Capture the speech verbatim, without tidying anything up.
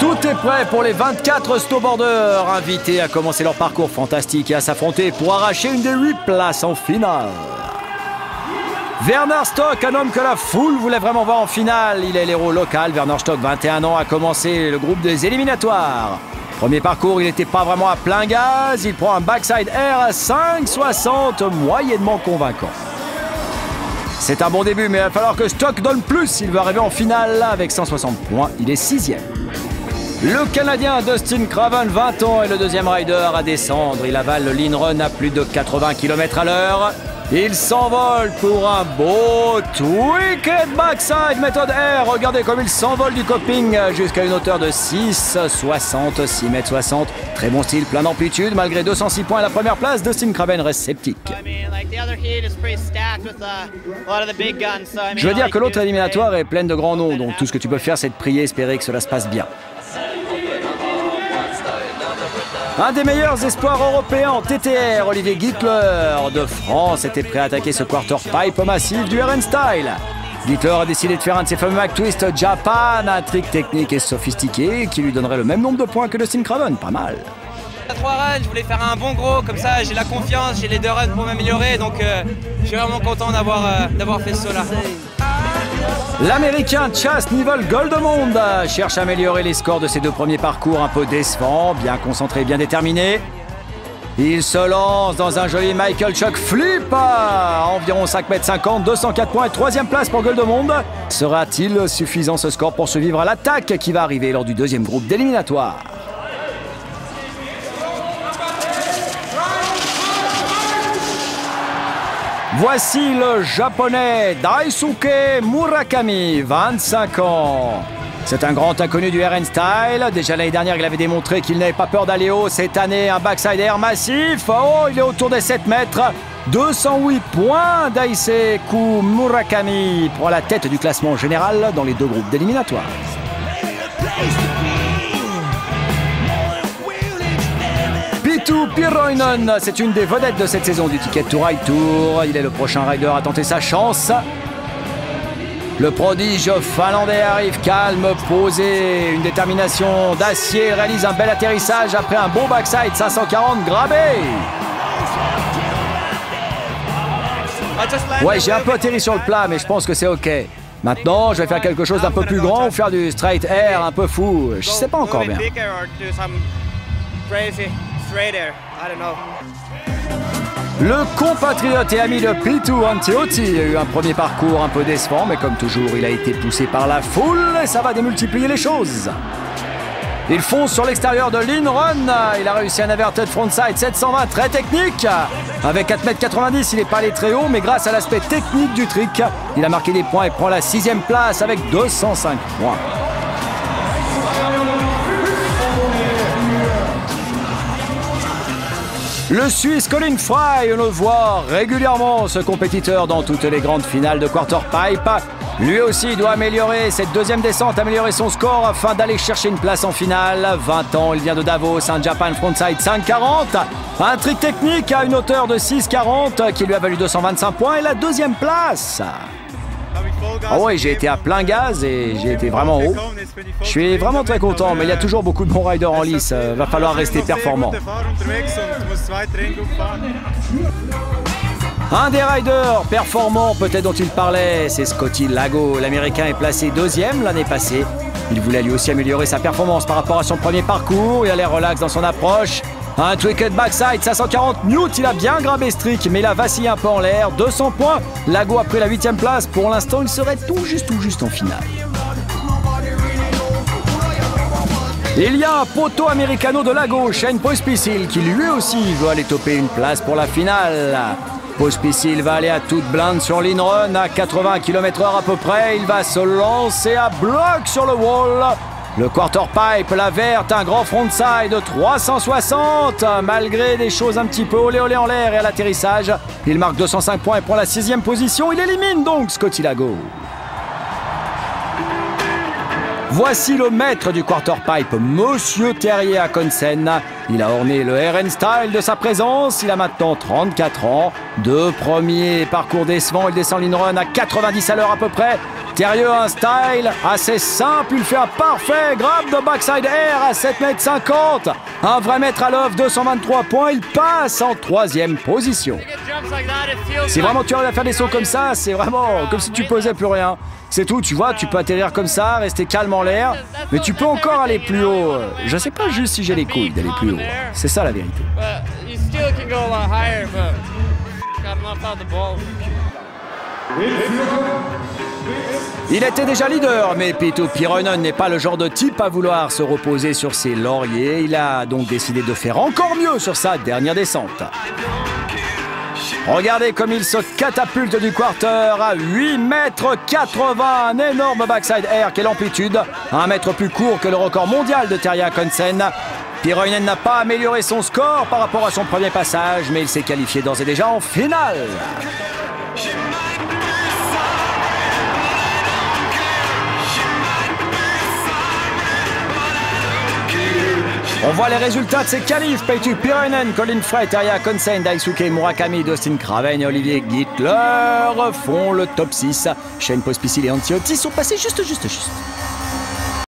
Tout est prêt pour les vingt-quatre snowboarders invités à commencer leur parcours fantastique et à s'affronter pour arracher une des huit places en finale. Werner Stock, un homme que la foule voulait vraiment voir en finale. Il est l'héros local. Werner Stock, vingt et un ans, a commencé le groupe des éliminatoires. Premier parcours, il n'était pas vraiment à plein gaz. Il prend un backside air à cinq soixante, moyennement convaincant. C'est un bon début, mais il va falloir que Stock donne plus s'il veut arriver en finale. Avec cent soixante points, il est sixième. Le Canadien Dustin Craven, vingt ans, est le deuxième rider à descendre. Il avale le lean run à plus de quatre-vingts kilomètres à l'heure. Il s'envole pour un beau twicked backside méthode R. Regardez comme il s'envole du coping jusqu'à une hauteur de six soixante, six mètres soixante. Très bon style, plein d'amplitude. Malgré deux cent six points à la première place, Dustin Craven reste sceptique. Je veux dire que l'autre éliminatoire est pleine de grands noms, donc tout ce que tu peux faire, c'est de prier, espérer que cela se passe bien. Un des meilleurs espoirs européens en T T R, Olivier Gittler de France, était prêt à attaquer ce quarter-pipe massif du R N Style. Gittler a décidé de faire un de ses fameux Mac Twist Japan, un trick technique et sophistiqué qui lui donnerait le même nombre de points que Dustin Craven, pas mal. À trois runs, je voulais faire un bon gros, comme ça j'ai la confiance, j'ai les deux runs pour m'améliorer, donc euh, je suis vraiment content d'avoir euh, d'avoir fait cela. L'Américain Chas Nivel Guldemond cherche à améliorer les scores de ses deux premiers parcours un peu décevants, bien concentré, bien déterminé. Il se lance dans un joli Michael Chuck flip à environ cinq mètres cinquante, deux cent quatre points et troisième place pour Guldemond. Sera-t-il suffisant ce score pour survivre à l'attaque qui va arriver lors du deuxième groupe d'éliminatoire? Voici le japonais Daisuke Murakami, vingt-cinq ans. C'est un grand inconnu du R N Style. Déjà l'année dernière, il avait démontré qu'il n'avait pas peur d'aller haut. Cette année, un backside air massif. Oh, il est autour des sept mètres. deux cent huit points. Daisuke Murakami prend la tête du classement général dans les deux groupes d'éliminatoires. Peetu Piiroinen, c'est une des vedettes de cette saison du Ticket to Ride Tour. Il est le prochain rider à tenter sa chance. Le prodige finlandais arrive calme, posé, une détermination d'acier, réalise un bel atterrissage après un bon backside cinq cent quarante grabé. Ouais, j'ai un peu atterri sur le plat, mais je pense que c'est ok. Maintenant, je vais faire quelque chose d'un peu plus grand ou faire du straight air un peu fou. Je sais pas encore bien. Le compatriote et ami de Peetu, Antti Autti, a eu un premier parcours un peu décevant, mais comme toujours, il a été poussé par la foule et ça va démultiplier les choses. Il fonce sur l'extérieur de Lean Run, il a réussi un inverted frontside sept cent vingt, très technique. Avec quatre mètres quatre-vingt-dix, il n'est pas allé très haut, mais grâce à l'aspect technique du trick, il a marqué des points et prend la sixième place avec deux cent cinq points. Le Suisse Colin Frey, on le voit régulièrement, ce compétiteur dans toutes les grandes finales de quarter-pipe. Lui aussi doit améliorer cette deuxième descente, améliorer son score afin d'aller chercher une place en finale. vingt ans, il vient de Davos, un Japan frontside cinq quarante. Un trick technique à une hauteur de six quarante qui lui a valu deux cent vingt-cinq points et la deuxième place. Ah ouais, j'ai été à plein gaz et j'ai été vraiment haut. Je suis vraiment très content, mais il y a toujours beaucoup de bons riders en lice. Il va falloir rester performant. Un des riders performants peut-être dont il parlait, c'est Scotty Lago. L'Américain est placé deuxième l'année passée. Il voulait lui aussi améliorer sa performance par rapport à son premier parcours. Il a l'air relax dans son approche. Un twicked backside, cinq cent quarante newtons, il a bien grimpé ce trick, mais il a vacillé un peu en l'air, deux cents points. Lago a pris la huitième place, pour l'instant il serait tout juste, tout juste en finale. Il y a un poteau américano de Lago, Shane Pospisil, qui lui aussi veut aller toper une place pour la finale. Pospisil va aller à toute blinde sur Lean Run, à quatre-vingts kilomètres heure à peu près, il va se lancer à bloc sur le wall. Le quarter-pipe, la verte, un grand frontside de trois cent soixante. Malgré des choses un petit peu olé olé en l'air et à l'atterrissage, il marque deux cent cinq points et prend la sixième position. Il élimine donc Scotty Lago. Voici le maître du quarter-pipe, Monsieur Terje Håkonsen. Il a orné le R N Style de sa présence. Il a maintenant trente-quatre ans. Deux premiers parcours décevants. Il descend Lean Run à quatre-vingt-dix à l'heure à peu près. Terje a un style assez simple, il fait un parfait grab de backside air à sept mètres cinquante. Un vrai maître à l'œuvre, deux cent vingt-trois points, il passe en troisième position. Si vraiment tu arrives à faire des sauts comme ça, c'est vraiment comme si tu pesais plus rien. C'est tout, tu vois, tu peux atterrir comme ça, rester calme en l'air, mais tu peux encore aller plus haut. Je sais pas juste si j'ai les couilles d'aller plus haut, c'est ça la vérité. Il était déjà leader, mais Peetu Piiroinen n'est pas le genre de type à vouloir se reposer sur ses lauriers. Il a donc décidé de faire encore mieux sur sa dernière descente. Regardez comme il se catapulte du quarter à huit mètres quatre-vingts, un énorme backside air, quelle amplitude, un mètre plus court que le record mondial de Terje Håkonsen. Piiroinen n'a pas amélioré son score par rapport à son premier passage, mais il s'est qualifié d'ores et déjà en finale. On voit les résultats de ces qualifs. Peetu Piiroinen, Colin Frey, Terje Håkonsen, Daisuke Murakami, Dustin Craven et Olivier Gittler font le top six. Shane Pospisil et Antti Autti sont passés juste, juste, juste.